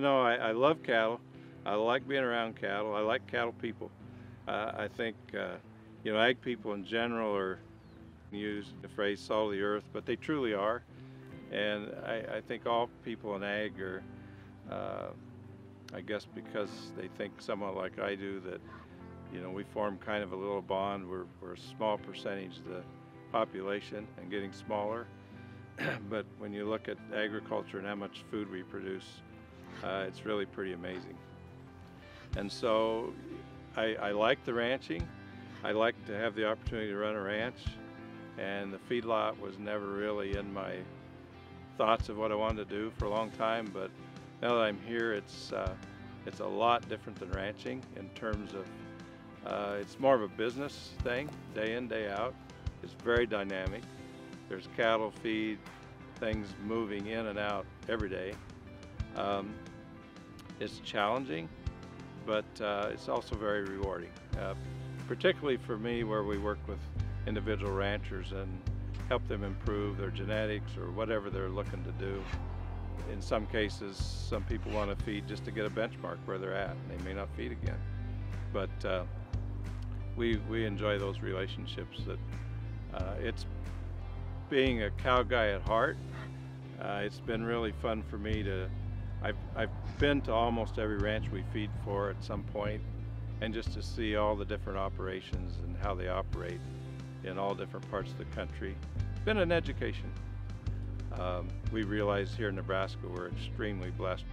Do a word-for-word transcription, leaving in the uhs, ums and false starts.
No, I, I love cattle. I like being around cattle. I like cattle people. Uh, I think, uh, you know, ag people in general are use the phrase salt of the earth, but they truly are. And I, I think all people in ag are, uh, I guess because they think somewhat like I do, that, you know, we form kind of a little bond. We're, we're a small percentage of the population and getting smaller. But when you look at agriculture and how much food we produce, uh, it's really pretty amazing. And so I, I like the ranching. I like to have the opportunity to run a ranch, and the feedlot was never really in my thoughts of what I wanted to do for a long time. But now that I'm here, it's uh, it's a lot different than ranching in terms of uh, it's more of a business thing, day in, day out. It's very dynamic. There's cattle feed, things moving in and out every day. Um, it's challenging, but uh, it's also very rewarding, uh, particularly for me, where we work with individual ranchers and help them improve their genetics or whatever they're looking to do. In some cases, some people want to feed just to get a benchmark where they're at. They may not feed again, but uh, we, we enjoy those relationships. That uh, it's being a cow guy at heart. Uh, it's been really fun for me to I've, I've been to almost every ranch we feed for at some point, and just to see all the different operations and how they operate in all different parts of the country. It's been an education. Um, we realize here in Nebraska we're extremely blessed.